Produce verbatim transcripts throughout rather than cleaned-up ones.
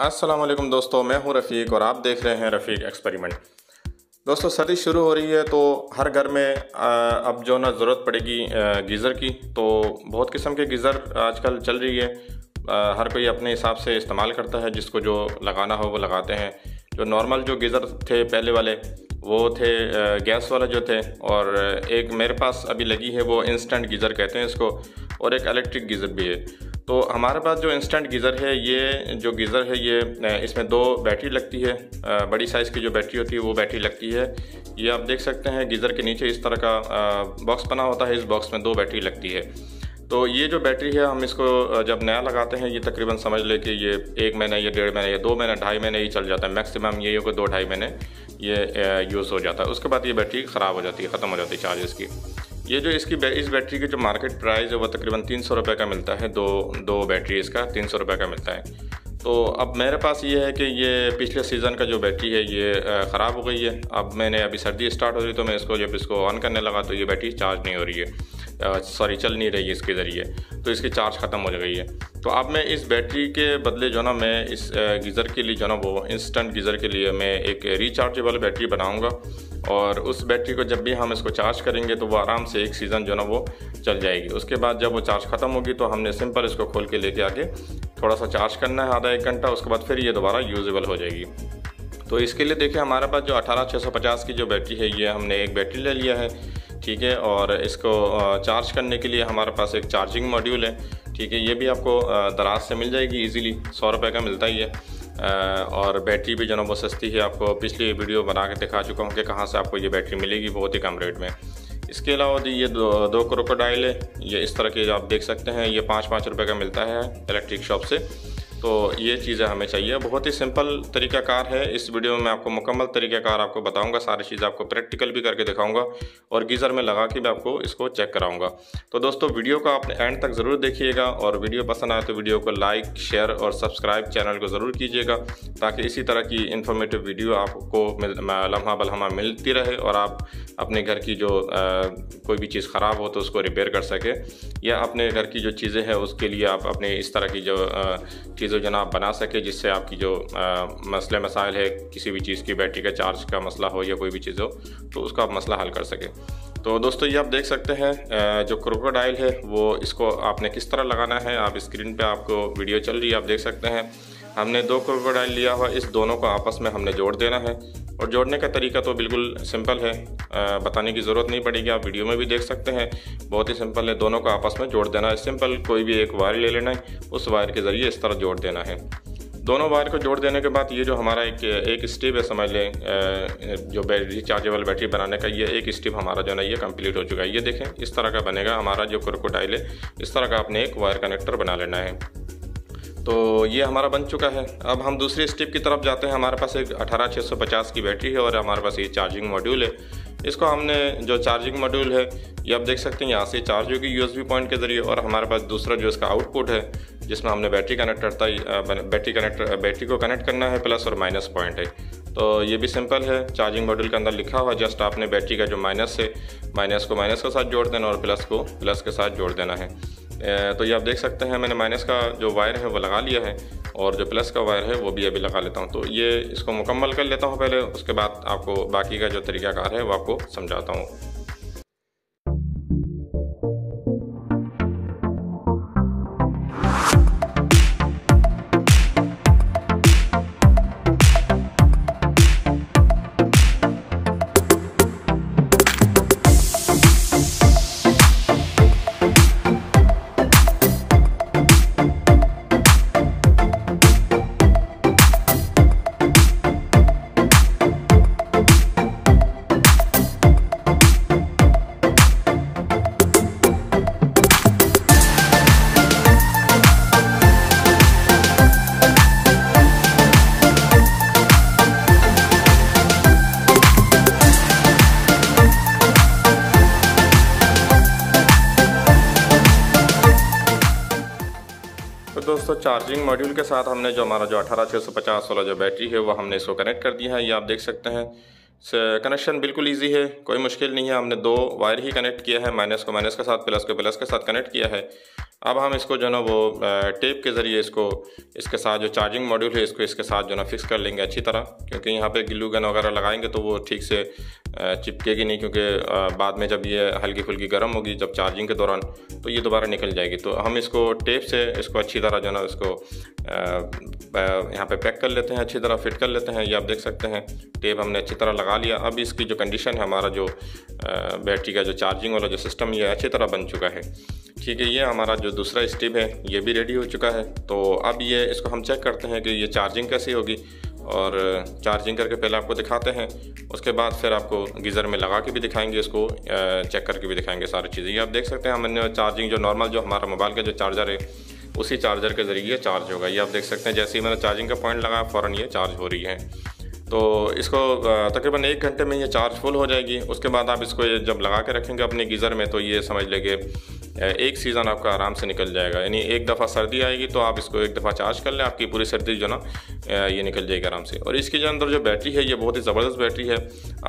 अस्सलामुअलैकुम दोस्तों, मैं हूं रफ़ीक और आप देख रहे हैं रफ़ीक एक्सपेरिमेंट। दोस्तों, सर्दी शुरू हो रही है तो हर घर में अब जो ना ज़रूरत पड़ेगी गीज़र की। तो बहुत किस्म के गीज़र आजकल चल रही है, हर कोई अपने हिसाब से इस्तेमाल करता है, जिसको जो लगाना हो वो लगाते हैं। जो नॉर्मल जो गीज़र थे पहले वाले वो थे गैस वाला जो थे, और एक मेरे पास अभी लगी है वो इंस्टेंट गीज़र कहते हैं इसको, और एक इलेक्ट्रिक गीज़र भी है। तो हमारे पास जो इंस्टेंट गीज़र है, ये जो गीज़र है ये इसमें दो बैटरी लगती है, बड़ी साइज़ की जो बैटरी होती है वो बैटरी लगती है। ये आप देख सकते हैं गीज़र के नीचे इस तरह का बॉक्स बना होता है, इस बॉक्स में दो बैटरी लगती है। तो ये जो बैटरी है हम इसको जब नया लगाते हैं, ये तकरीबन समझ ले कि ये एक महीना या डेढ़ महीना या दो महीना ढाई महीने ही चल जाता है मैक्सिमम, ये को दो ढाई महीने ये यूज़ हो जाता है। उसके बाद ये बैटरी ख़राब हो जाती है, ख़त्म हो जाती है चार्ज इसकी। ये जो इसकी इस बैटरी की जो मार्केट प्राइस है वो तकरीबन तीन सौ रुपये का मिलता है, दो दो बैटरी इसका तीन सौ रुपये का मिलता है। तो अब मेरे पास ये है कि ये पिछले सीज़न का जो बैटरी है ये ख़राब हो गई है। अब मैंने अभी सर्दी स्टार्ट हो रही तो मैं इसको जब इसको ऑन करने लगा तो ये बैटरी चार्ज नहीं हो रही है, सॉरी चल नहीं रही है इसके ज़रिए, तो इसकी चार्ज ख़त्म हो गई है। तो अब मैं इस बैटरी के बदले जो ना मैं इस गीज़र के लिए जो ना वो इंस्टेंट गीज़र के लिए मैं एक रिचार्जेबल बैटरी बनाऊंगा, और उस बैटरी को जब भी हम इसको चार्ज करेंगे तो वो आराम से एक सीज़न जो ना वो चल जाएगी। उसके बाद जब वो चार्ज ख़त्म होगी तो हमने सिंपल इसको खोल के लेके आके थोड़ा सा चार्ज करना है, आधा एक घंटा, उसके बाद फिर ये दोबारा यूजेबल हो जाएगी। तो इसके लिए देखिए हमारे पास जो अठारह छः सौ पचास की जो बैटरी है ये हमने एक बैटरी ले लिया है, ठीक है। और इसको चार्ज करने के लिए हमारे पास एक चार्जिंग मॉड्यूल है, ठीक है, ये भी आपको दराज से मिल जाएगी इजीली, सौ रुपये का मिलता ही है। और बैटरी भी जो ना वो सस्ती है, आपको पिछली वीडियो बना के दिखा चुका हूँ कि कहाँ से आपको ये बैटरी मिलेगी बहुत ही कम रेट में। इसके अलावा दी ये दो दो क्रोकोडाइल है, ये इस तरह के आप देख सकते हैं, ये पाँच पाँच रुपये का मिलता है इलेक्ट्रिक शॉप से। तो ये चीज़ें हमें चाहिए, बहुत ही सिंपल तरीक़ाकार है। इस वीडियो में मैं आपको मुकम्मल तरीक़ाकार आपको बताऊंगा, सारी चीज़ें आपको प्रैक्टिकल भी करके दिखाऊंगा और गीज़र में लगा के भी आपको इसको चेक कराऊंगा। तो दोस्तों, वीडियो को आप एंड तक ज़रूर देखिएगा, और वीडियो पसंद आए तो वीडियो को लाइक, शेयर और सब्सक्राइब चैनल को ज़रूर कीजिएगा, ताकि इसी तरह की इन्फॉर्मेटिव वीडियो आपको लम्हा बलम्हा मिलती रहे और आप अपने घर की जो कोई भी चीज़ ख़राब हो तो उसको रिपेयर कर सके, या अपने घर की जो चीज़ें हैं उसके लिए आप अपने इस तरह की जो जो जनाब बना सके, जिससे आपकी जो मसले मसाइल है, किसी भी चीज़ की बैटरी का चार्ज का मसला हो या कोई भी चीज़ हो तो उसका आप मसला हल कर सके। तो दोस्तों, ये आप देख सकते हैं जो क्रोकोडाइल है वो इसको आपने किस तरह लगाना है, आप स्क्रीन पे आपको वीडियो चल रही है आप देख सकते हैं। हमने दो क्रोकोडाइल लिया हुआ, इस दोनों को आपस में हमने जोड़ देना है, और जोड़ने का तरीका तो बिल्कुल सिंपल है, बताने की ज़रूरत नहीं पड़ेगी, आप वीडियो में भी देख सकते हैं, बहुत ही सिंपल है। दोनों को आपस में जोड़ देना है, सिंपल कोई भी एक वायर ले लेना है, उस वायर के ज़रिए इस तरह जोड़ देना है। दोनों वायर को जोड़ देने के बाद ये जो हमारा एक एक स्टेप है, समझ लें जो बैटरी चार्जेबल बैटरी बनाने का ये एक स्टेप हमारा जो ना ये कंप्लीट हो चुका है। ये देखें इस तरह का बनेगा हमारा जो क्रोकोडाइल है, इस तरह का आपने एक वायर कनेक्टर बना लेना है। तो ये हमारा बन चुका है। अब हम दूसरे स्टेप की तरफ जाते हैं। हमारे पास एक अठारह छः सौ पचास की बैटरी है और हमारे पास ये चार्जिंग मॉड्यूल है, इसको हमने जो चार्जिंग मॉड्यूल है ये आप देख सकते हैं यहाँ से चार्ज होगी यूएसबी पॉइंट के ज़रिए, और हमारे पास दूसरा जो इसका आउटपुट है जिसमें हमने बैटरी कनेक्ट करता बैटरी कनेक्ट बैटरी को कनेक्ट करना है, प्लस और माइनस पॉइंट है। तो ये भी सिंपल है, चार्जिंग मॉड्यूल के अंदर लिखा हुआ, जस्ट आपने बैटरी का जो माइनस है माइनस को माइनस के साथ जोड़ देना और प्लस को प्लस के साथ जोड़ देना है। तो ये आप देख सकते हैं मैंने माइनस का जो वायर है वो लगा लिया है, और जो प्लस का वायर है वो भी अभी लगा लेता हूँ। तो ये इसको मुकम्मल कर लेता हूँ पहले, उसके बाद आपको बाकी का जो तरीक़ाकार है वो आपको समझाता हूँ। दोस्तों, चार्जिंग मॉड्यूल के साथ हमने जो हमारा जो अठारह छः सौ पचास वाला जो बैटरी है वो हमने इसको कनेक्ट कर दिया है, ये आप देख सकते हैं। कनेक्शन बिल्कुल इजी है, कोई मुश्किल नहीं है, हमने दो वायर ही कनेक्ट किया है, माइनस को माइनस के साथ प्लस को प्लस के साथ कनेक्ट किया है। अब हम इसको जो ना वो टेप के ज़रिए इसको इसके साथ जो चार्जिंग मॉड्यूल है इसको इसके साथ जो ना फिक्स कर लेंगे अच्छी तरह, क्योंकि यहाँ पे ग्लू गन वगैरह लगाएंगे तो वो ठीक से चिपकेगी नहीं, क्योंकि बाद में जब ये हल्की फुल्की गर्म होगी जब चार्जिंग के दौरान तो ये दोबारा निकल जाएगी। तो हम इसको टेप से इसको अच्छी तरह जो ना इसको यहाँ पर पैक कर लेते हैं, अच्छी तरह फिट कर लेते हैं। ये आप देख सकते हैं टेप हमने अच्छी तरह लगा लिया। अब इसकी जो कंडीशन है, हमारा जो बैटरी का जो चार्जिंग वाला जो सिस्टम ये अच्छी तरह बन चुका है। ठीक है, ये हमारा जो दूसरा स्टेप है ये भी रेडी हो चुका है। तो अब ये इसको हम चेक करते हैं कि ये चार्जिंग कैसी होगी, और चार्जिंग करके पहले आपको दिखाते हैं, उसके बाद फिर आपको गीज़र में लगा के भी दिखाएंगे, इसको चेक करके भी दिखाएंगे सारी चीज़ें। ये आप देख सकते हैं हमने चार्जिंग जो नॉर्मल जो हमारा मोबाइल का जो चार्जर है उसी चार्जर के ज़रिए चार्ज होगा। ये आप देख सकते हैं जैसे ही मैंने चार्जिंग का पॉइंट लगाया फ़ौरन ये चार्ज हो रही है। तो इसको तकरीबन एक घंटे में ये चार्ज फुल हो जाएगी। उसके बाद आप इसको जब लगा के रखेंगे अपने गीज़र में तो ये समझ लेंगे एक सीज़न आपका आराम से निकल जाएगा। यानी एक दफ़ा सर्दी आएगी तो आप इसको एक दफ़ा चार्ज कर लें, आपकी पूरी सर्दी जो ना ये निकल जाएगी आराम से। और इसकी जो अंदर जो बैटरी है ये बहुत ही ज़बरदस्त बैटरी है।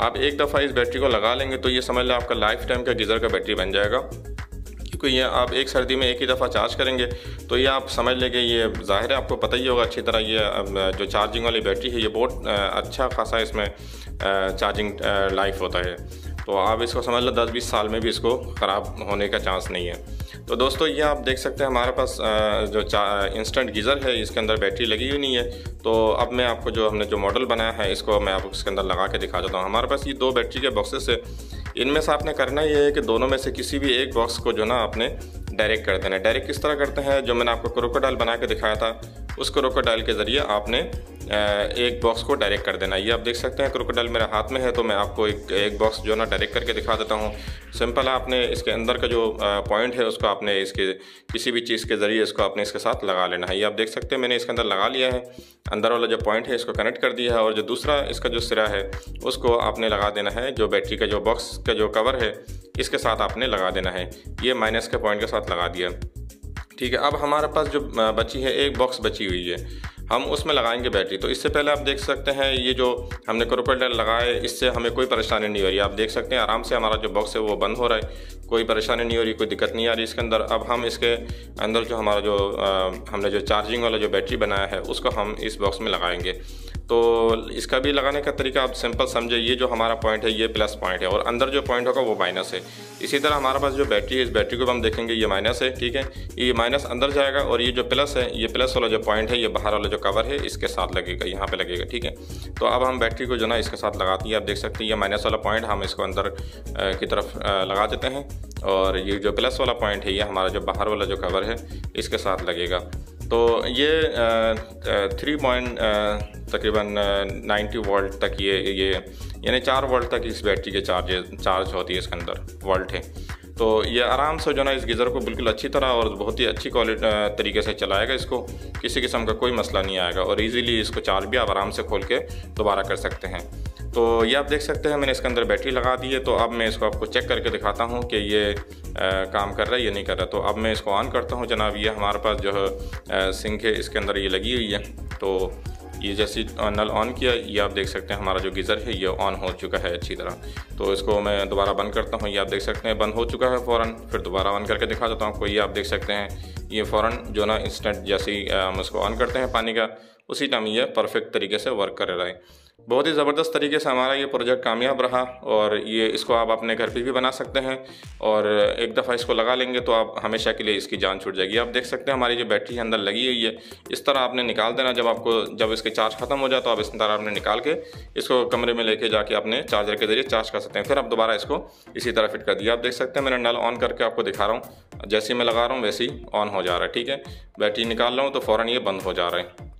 आप एक दफ़ा इस बैटरी को लगा लेंगे तो ये समझ लें आपका लाइफ टाइम का गीज़र का बैटरी बन जाएगा, क्योंकि ये आप एक सर्दी में एक ही दफ़ा चार्ज करेंगे तो ये आप समझ लेंगे। ये ज़ाहिर है आपको पता ही होगा अच्छी तरह, ये जो चार्जिंग वाली बैटरी है ये बहुत अच्छा खासा इसमें चार्जिंग लाइफ होता है। तो आप इसको समझ लो दस बीस साल में भी इसको ख़राब होने का चांस नहीं है। तो दोस्तों ये आप देख सकते हैं हमारे पास जो इंस्टेंट गीज़र है इसके अंदर बैटरी लगी हुई नहीं है। तो अब मैं आपको जो हमने जो मॉडल बनाया है इसको मैं आपको इसके अंदर लगा के दिखा देता हूँ। हमारे पास ये दो बैटरी के बॉक्सेस है, इनमें से आपने करना ये है कि दोनों में से किसी भी एक बॉक्स को जो ना आपने डायरेक्ट कर देना। डायरेक्ट किस तरह करते हैं, जो मैंने आपको क्रोकोडाइल बना के दिखाया था उस क्रोकोडाइल के ज़रिए आपने एक बॉक्स को डायरेक्ट कर देना। ये आप देख सकते हैं क्रोकोडाइल मेरे हाथ में है तो मैं आपको एक एक बॉक्स जो ना डायरेक्ट करके दिखा देता हूँ। सिंपल है, आपने इसके अंदर का जो पॉइंट है उसको आपने इसके किसी भी चीज़ के ज़रिए इसको आपने इसके साथ लगा लेना है। ये आप देख सकते हैं मैंने इसके अंदर लगा लिया है, अंदर वाला जो पॉइंट है इसको कनेक्ट कर दिया है, और जो दूसरा इसका जो सिरा है उसको आपने लगा देना है, जो बैटरी का जो बॉक्स का जो कवर है इसके साथ आपने लगा देना है। ये माइनस के पॉइंट के साथ लगा दिया, ठीक है। अब हमारे पास जो बची है एक बॉक्स बची हुई है, हम उसमें लगाएंगे बैटरी। तो इससे पहले आप देख सकते हैं ये जो हमने क्रोकोडाइल लगाए इससे हमें कोई परेशानी नहीं हो रही। आप देख सकते हैं आराम से हमारा जो बॉक्स है वो बंद हो रहा है, कोई परेशानी नहीं हो रही, कोई दिक्कत नहीं आ रही इसके अंदर। अब हम इसके अंदर जो हमारा जो हमने जो चार्जिंग वाला जो बैटरी बनाया है उसको हम इस बॉक्स में लगाएंगे। तो इसका भी लगाने का तरीका आप सिंपल समझे, ये जो हमारा पॉइंट है ये प्लस पॉइंट है और अंदर जो पॉइंट होगा वो माइनस है। इसी तरह हमारे पास जो बैटरी है इस बैटरी को हम देखेंगे, ये माइनस है, ठीक है, ये माइनस अंदर जाएगा, और ये जो प्लस है ये प्लस वाला जो पॉइंट है ये बाहर वाला जो कवर है इसके साथ लगेगा, यहाँ पे लगेगा, ठीक है। तो अब हम बैटरी को जो ना इसके साथ लगाते हैं, आप देख सकते हैं ये माइनस वाला पॉइंट हम इसको अंदर की तरफ लगा देते हैं, और ये जो प्लस वाला पॉइंट है ये हमारा जो बाहर वाला जो कवर है इसके साथ लगेगा। तो ये थ्री पॉइंट तकरीबन नाइन्टी वोल्ट तक ये ये यानी चार वोल्ट तक इस बैटरी के चार्ज चार्ज होती है इसके अंदर वोल्ट है। तो ये आराम से जो ना इस गीज़र को बिल्कुल अच्छी तरह और बहुत ही अच्छी क्वालिटी तरीके से चलाएगा, इसको किसी किस्म का कोई मसला नहीं आएगा, और इजीली इसको चार्ज भी आप आराम से खोल के दोबारा कर सकते हैं। तो ये आप देख सकते हैं मैंने इसके अंदर बैटरी लगा दी है। तो अब मैं इसको आपको चेक करके दिखाता हूँ कि ये आ, काम कर रहा है या नहीं कर रहा। तो अब मैं इसको ऑन करता हूँ जनाब। ये हमारे पास जो है सिंक है इसके अंदर ये लगी हुई है, तो ये जैसे नल ऑन किया ये आप देख सकते हैं हमारा जो गीज़र है ये ऑन हो चुका है अच्छी तरह। तो इसको मैं दोबारा बंद करता हूँ, ये आप देख सकते हैं बंद हो चुका है फ़ौरन। फिर दोबारा ऑन करके दिखा देता हूँ आपको। ये आप देख सकते हैं ये फ़ौरन जो ना इंस्टेंट जैसे ही हम इसको ऑन करते हैं पानी का, उसी टाइम ये परफेक्ट तरीके से वर्क कर रहा है। बहुत ही ज़बरदस्त तरीके से हमारा ये प्रोजेक्ट कामयाब रहा, और ये इसको आप अपने घर पे भी बना सकते हैं, और एक दफ़ा इसको लगा लेंगे तो आप हमेशा के लिए इसकी जान छूट जाएगी। आप देख सकते हैं हमारी जो बैटरी अंदर लगी हुई है इस तरह आपने निकाल देना। जब आपको जब इसके चार्ज ख़त्म हो जाए तो आप इस तरह आपने निकाल के इसको कमरे में लेके जाके अपने चार्जर के ज़रिए चार्ज कर सकते हैं। फिर आप दोबारा इसको इसी तरह फिट कर दिया। आप देख सकते हैं मैंने नल ऑन करके आपको दिखा रहा हूँ, जैसे ही मैं लगा रहा हूँ वैसे ही ऑन हो जा रहा है, ठीक है। बैटरी निकाल रहा हूँ तो फ़ौरन ये बंद हो जा रहा है,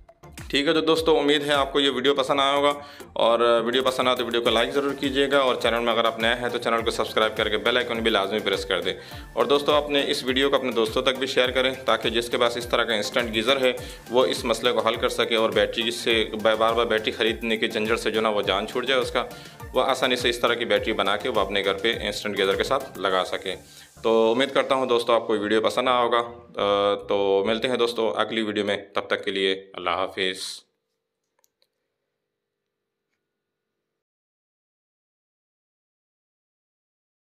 ठीक है। तो दोस्तों उम्मीद है आपको ये वीडियो पसंद आया होगा, और वीडियो पसंद आए तो वीडियो को लाइक ज़रूर कीजिएगा, और चैनल में अगर आप नए हैं तो चैनल को सब्सक्राइब करके बेल आइकन भी लाजमी प्रेस कर दें। और दोस्तों अपने इस वीडियो को अपने दोस्तों तक भी शेयर करें, ताकि जिसके पास इस तरह का इंस्टेंट गीज़र है वो इस मसले को हल कर सके, और बैटरी से बार बार बैटरी ख़रीदने के झंझट से जो ना वो जान छूट जाए उसका, वह आसानी से इस तरह की बैटरी बना के वो अपने घर पर इंस्टेंट गीज़र के साथ लगा सके। तो उम्मीद करता हूँ दोस्तों आपको वीडियो पसंद आया होगा। तो मिलते हैं दोस्तों अगली वीडियो में, तब तक के लिए अल्लाह हाफिज़।